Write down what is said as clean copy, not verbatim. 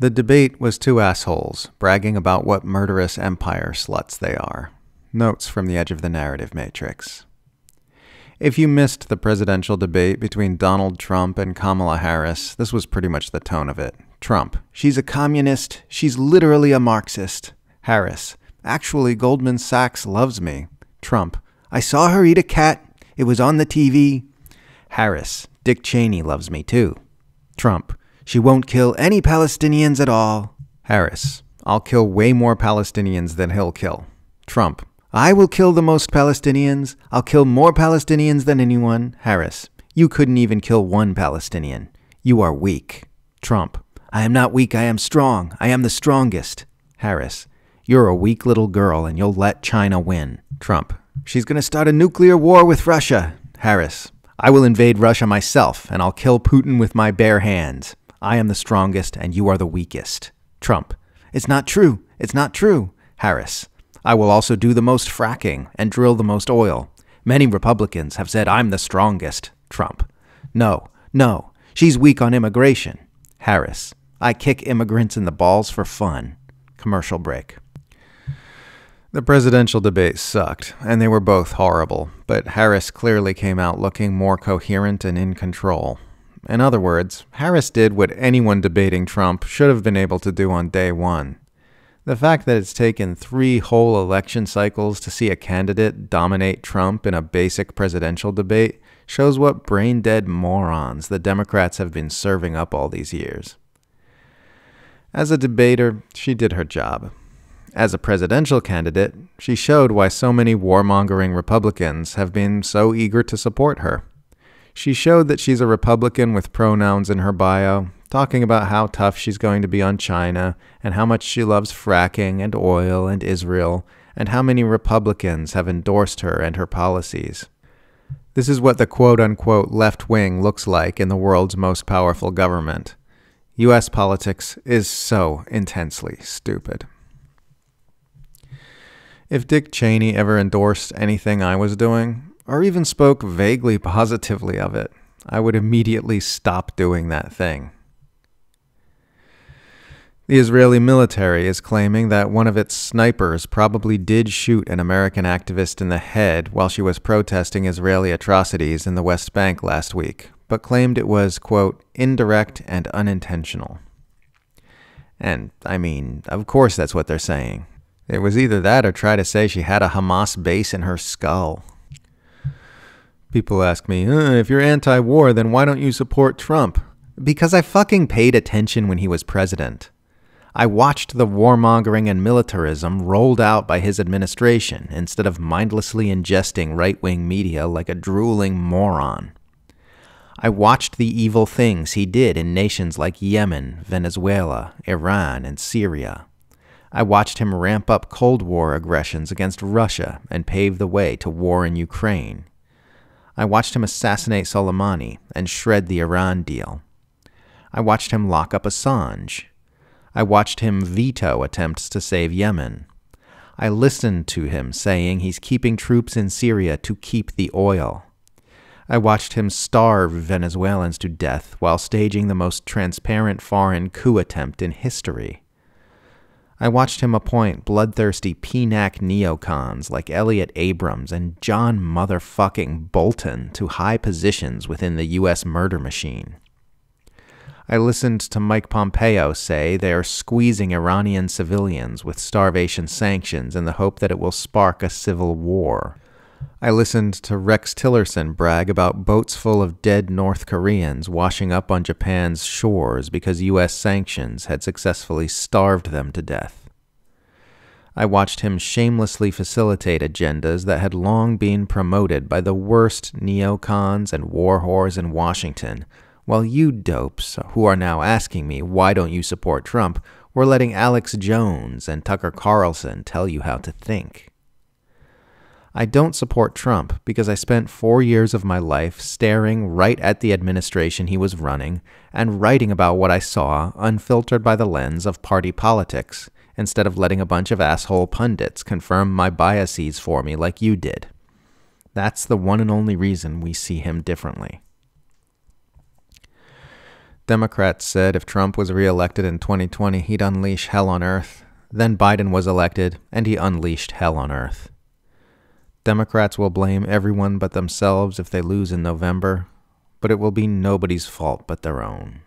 The debate was two assholes bragging about what murderous empire sluts they are. Notes from the edge of the narrative matrix. If you missed the presidential debate between Donald Trump and Kamala Harris, this was pretty much the tone of it. Trump: she's a communist. She's literally a Marxist. Harris: actually, Goldman Sachs loves me. Trump: I saw her eat a cat. It was on the TV. Harris: Dick Cheney loves me too. Trump: she won't kill any Palestinians at all. Harris: I'll kill way more Palestinians than he'll kill. Trump: I will kill the most Palestinians. I'll kill more Palestinians than anyone. Harris: you couldn't even kill one Palestinian. You are weak. Trump: I am not weak. I am strong. I am the strongest. Harris: you're a weak little girl and you'll let China win. Trump: she's going to start a nuclear war with Russia. Harris: I will invade Russia myself and I'll kill Putin with my bare hands. I am the strongest and you are the weakest. Trump: it's not true. It's not true. Harris: I will also do the most fracking and drill the most oil. Many Republicans have said I'm the strongest. Trump: no, no, she's weak on immigration. Harris: I kick immigrants in the balls for fun. Commercial break. The presidential debate sucked, and they were both horrible, but Harris clearly came out looking more coherent and in control. In other words, Harris did what anyone debating Trump should have been able to do on day one. The fact that it's taken 3 whole election cycles to see a candidate dominate Trump in a basic presidential debate shows what brain-dead morons the Democrats have been serving up all these years. As a debater, she did her job. As a presidential candidate, she showed why so many warmongering Republicans have been so eager to support her. She showed that she's a Republican with pronouns in her bio, talking about how tough she's going to be on China and how much she loves fracking and oil and Israel and how many Republicans have endorsed her and her policies. This is what the quote-unquote left wing looks like in the world's most powerful government. U.S. politics is so intensely stupid. If Dick Cheney ever endorsed anything I was doing, or even spoke vaguely positively of it, I would immediately stop doing that thing. The Israeli military is claiming that one of its snipers probably did shoot an American activist in the head while she was protesting Israeli atrocities in the West Bank last week, but claimed it was, quote, indirect and unintentional. And, I mean, of course that's what they're saying. It was either that or try to say she had a Hamas base in her skull. People ask me, if you're anti-war, then why don't you support Trump? Because I fucking paid attention when he was president. I watched the warmongering and militarism rolled out by his administration instead of mindlessly ingesting right-wing media like a drooling moron. I watched the evil things he did in nations like Yemen, Venezuela, Iran, and Syria. I watched him ramp up Cold War aggressions against Russia and pave the way to war in Ukraine. I watched him assassinate Soleimani and shred the Iran deal. I watched him lock up Assange. I watched him veto attempts to save Yemen. I listened to him saying he's keeping troops in Syria to keep the oil. I watched him starve Venezuelans to death while staging the most transparent foreign coup attempt in history. I watched him appoint bloodthirsty PNAC neocons like Elliott Abrams and John motherfucking Bolton to high positions within the U.S. murder machine. I listened to Mike Pompeo say they are squeezing Iranian civilians with starvation sanctions in the hope that it will spark a civil war. I listened to Rex Tillerson brag about boats full of dead North Koreans washing up on Japan's shores because U.S. sanctions had successfully starved them to death. I watched him shamelessly facilitate agendas that had long been promoted by the worst neocons and war whores in Washington, while you dopes, who are now asking me why don't you support Trump, were letting Alex Jones and Tucker Carlson tell you how to think. I don't support Trump because I spent 4 years of my life staring right at the administration he was running and writing about what I saw unfiltered by the lens of party politics, instead of letting a bunch of asshole pundits confirm my biases for me like you did. That's the one and only reason we see him differently. Democrats said if Trump was reelected in 2020, he'd unleash hell on earth. Then Biden was elected, and he unleashed hell on earth. Democrats will blame everyone but themselves if they lose in November, but it will be nobody's fault but their own.